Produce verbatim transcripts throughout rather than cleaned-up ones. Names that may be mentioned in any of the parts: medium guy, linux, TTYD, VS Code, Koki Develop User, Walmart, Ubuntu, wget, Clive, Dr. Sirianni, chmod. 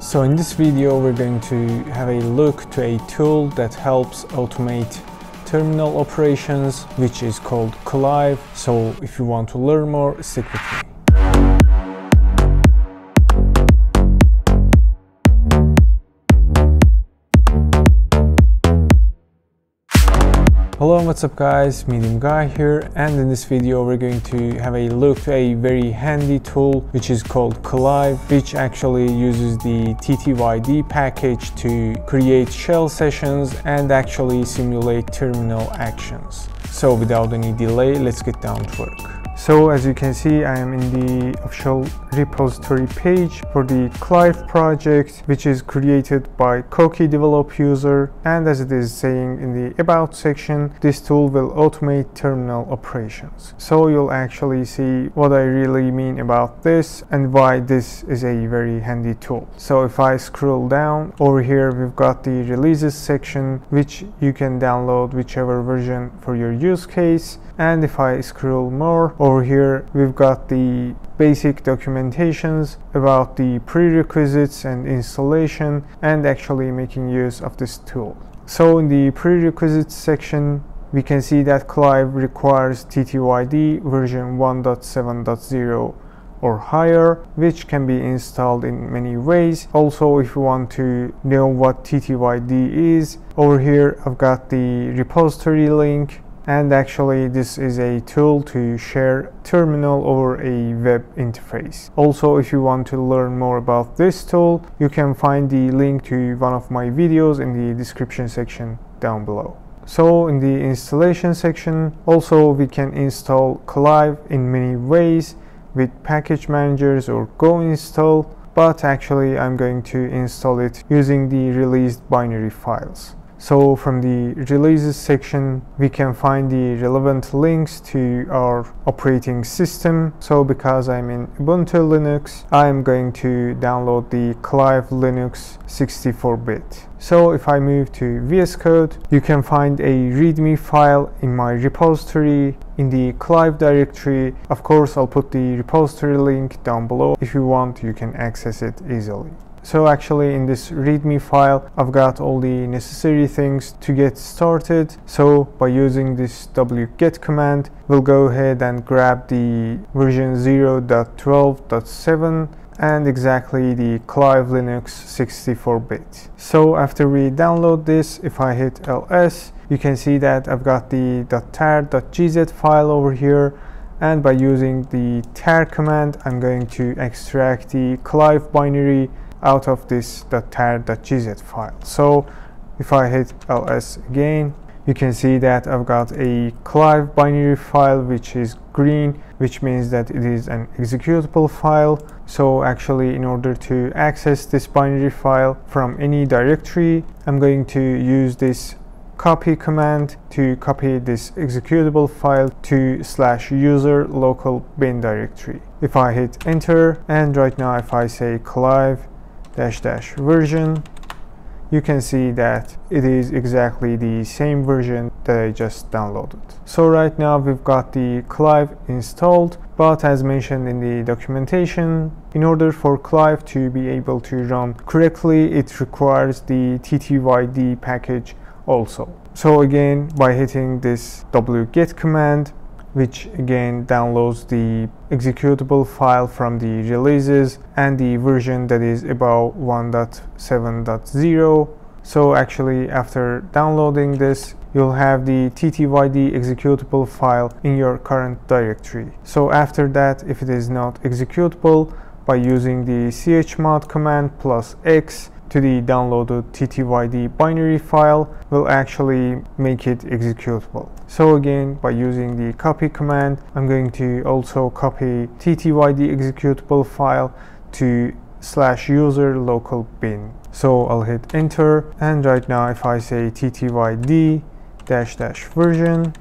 So in this video we're going to have a look to a tool that helps automate terminal operations, which is called Clive. So if you want to learn more, stick with me. Hello, what's up guys, Medium Guy here, and in this video we're going to have a look to a very handy tool which is called Clive, which actually uses the T T Y D package to create shell sessions and actually simulate terminal actions. So without any delay, let's get down to work. So as you can see, I am in the official repository page for the Clive project, which is created by Koki Develop User, and as it is saying in the about section, this tool will automate terminal operations. So you'll actually see what I really mean about this and why this is a very handy tool. So if I scroll down over here, we've got the releases section, which you can download whichever version for your use case. And if I scroll more over here, we've got the basic documentations about the prerequisites and installation and actually making use of this tool. So in the prerequisites section, we can see that Clive requires T T Y D version one point seven point zero or higher, which can be installed in many ways. Also, if you want to know what T T Y D is, over here I've got the repository link, and actually this is a tool to share terminal over a web interface. Also, if you want to learn more about this tool, you can find the link to one of my videos in the description section down below. So in the installation section, also we can install Clive in many ways, with package managers or go install, but actually I'm going to install it using the released binary files. So from the releases section, we can find the relevant links to our operating system. So because I'm in Ubuntu Linux, I'm going to download the Clive Linux sixty-four bit. So if I move to V S Code, you can find a readme file in my repository in the Clive directory. Of course, I'll put the repository link down below. If you want, you can access it easily. So actually in this readme file, I've got all the necessary things to get started. So by using this wget command, we'll go ahead and grab the version zero point twelve point seven and exactly the Clive Linux sixty-four bit. So after we download this, if I hit L S, you can see that I've got the .tar.gz file over here. And by using the tar command, I'm going to extract the Clive binary out of this .tar.gz file. So if I hit L S again, you can see that I've got a Clive binary file which is green, which means that it is an executable file. So actually in order to access this binary file from any directory, I'm going to use this copy command to copy this executable file to slash user local bin directory. If I hit enter, and right now if I say Clive dash dash version, you can see that it is exactly the same version that I just downloaded. So right now we've got the Clive installed, but as mentioned in the documentation, in order for Clive to be able to run correctly, it requires the T T Y D package also. So again, by hitting this wget command, which again downloads the executable file from the releases and the version that is above one point seven point zero. So actually after downloading this, you'll have the T T Y D executable file in your current directory. So after that, if it is not executable, by using the chmod command plus x to the downloaded T T Y D binary file, will actually make it executable. So again, by using the copy command, I'm going to also copy T T Y D executable file to slash user local bin. So I'll hit enter, and right now if I say T T Y D dash dash version,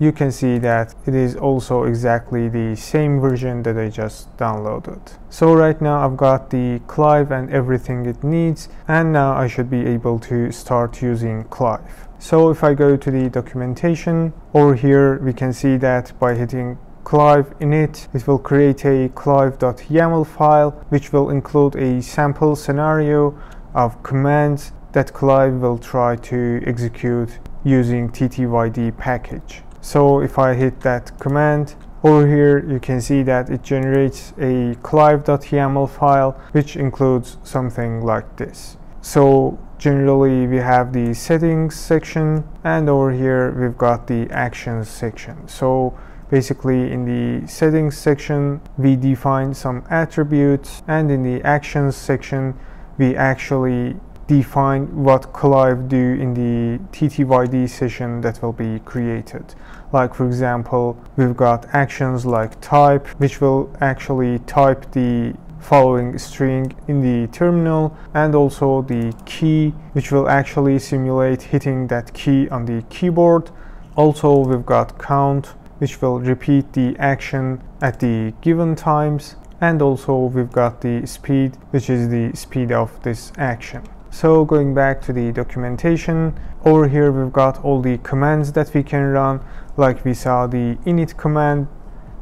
you can see that it is also exactly the same version that I just downloaded. So right now I've got the Clive and everything it needs, and now I should be able to start using Clive. So if I go to the documentation, over here we can see that by hitting Clive in it. It will create a clive.yaml file which will include a sample scenario of commands that Clive will try to execute using T T Y D package. So if I hit that command, over here you can see that it generates a clive.yaml file which includes something like this. So generally we have the settings section, and over here we've got the actions section. So basically in the settings section we define some attributes, and in the actions section we actually define what Clive do in the T T Y D session that will be created. Like for example, we've got actions like type, which will actually type the following string in the terminal, and also the key, which will actually simulate hitting that key on the keyboard. Also we've got count, which will repeat the action at the given times, and also we've got the speed, which is the speed of this action. So going back to the documentation, over here we've got all the commands that we can run. Like we saw the init command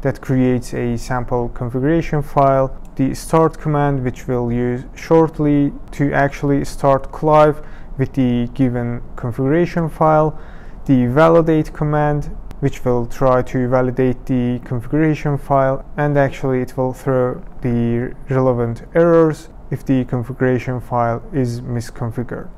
that creates a sample configuration file, the start command which we'll use shortly to actually start Clive with the given configuration file, the validate command which will try to validate the configuration file, and actually it will throw the relevant errors if the configuration file is misconfigured,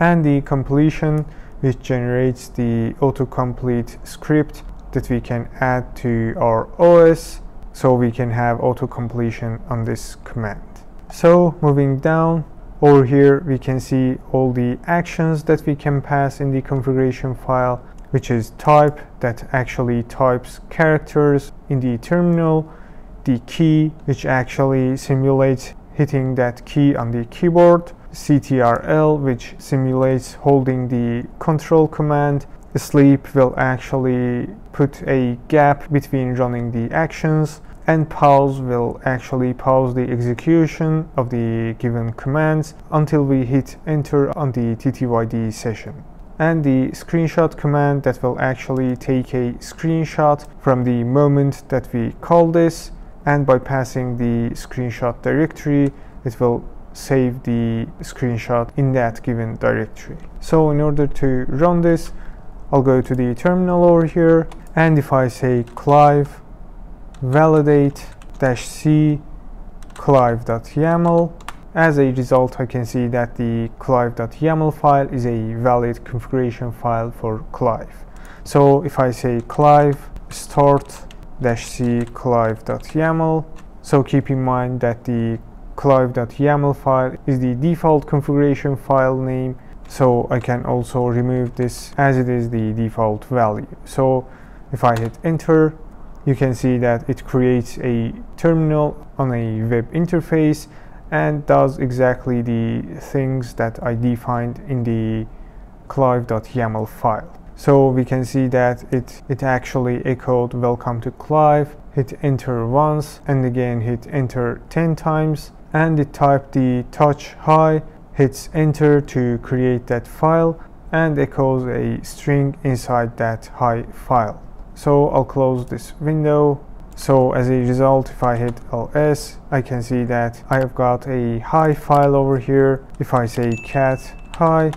and the completion which generates the autocomplete script that we can add to our O S so we can have autocompletion on this command. So moving down, over here we can see all the actions that we can pass in the configuration file, which is type that actually types characters in the terminal, the key which actually simulates hitting that key on the keyboard, C T R L which simulates holding the control command, sleep will actually put a gap between running the actions, and pause will actually pause the execution of the given commands until we hit enter on the T T Y D session. And the screenshot command that will actually take a screenshot from the moment that we call this, and by passing the screenshot directory it will save the screenshot in that given directory. So in order to run this, I'll go to the terminal over here, and if I say clive validate dash c clive.yaml, as a result I can see that the clive.yaml file is a valid configuration file for Clive. So if I say clive start dash c clive.yaml, so keep in mind that the clive.yaml file is the default configuration file name, so I can also remove this as it is the default value. So if I hit enter, you can see that it creates a terminal on a web interface and does exactly the things that I defined in the clive.yaml file. So we can see that it, it actually echoed welcome to Clive, hit enter once, and again hit enter ten times, and it typed the touch hi, hits enter to create that file, and echoes a string inside that hi file. So I'll close this window. So as a result, if I hit L S, I can see that I have got a hi file over here. If I say cat hi,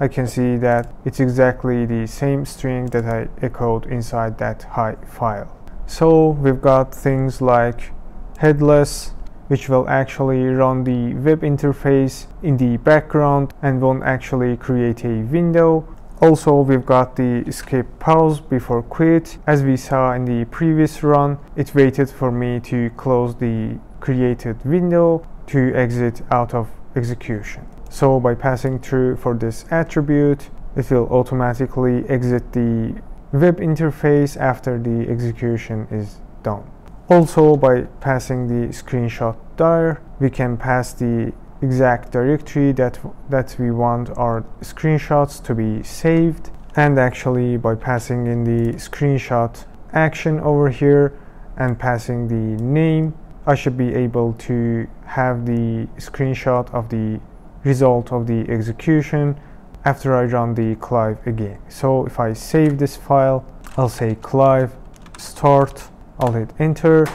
I can see that it's exactly the same string that I echoed inside that hi file. So we've got things like headless, which will actually run the web interface in the background and won't actually create a window. Also we've got the skip pause before quit. As we saw in the previous run, it waited for me to close the created window to exit out of execution. So by passing through for this attribute, it will automatically exit the web interface after the execution is done. Also by passing the screenshot dir, we can pass the exact directory that, that we want our screenshots to be saved. And actually by passing in the screenshot action over here and passing the name, I should be able to have the screenshot of the result of the execution after I run the Clive again. So if I save this file, I'll say clive start I'll hit enter.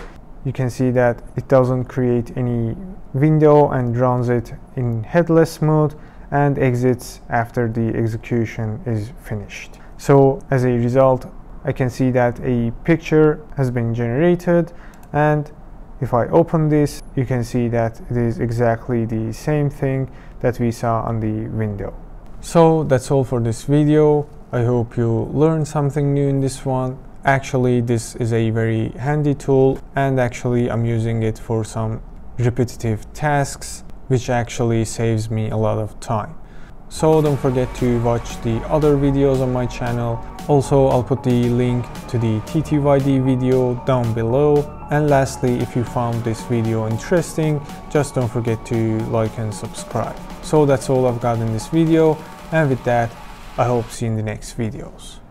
You can see that it doesn't create any window and runs it in headless mode and exits after the execution is finished. So as a result, I can see that a picture has been generated, and if I open this, you can see that it is exactly the same thing that we saw on the window. So that's all for this video. I hope you learned something new in this one. Actually, this is a very handy tool, and actually I'm using it for some repetitive tasks, which actually saves me a lot of time. So don't forget to watch the other videos on my channel. Also, I'll put the link to the T T Y D video down below. And lastly, if you found this video interesting, just don't forget to like and subscribe. So that's all I've got in this video, and with that, I hope see you in the next videos.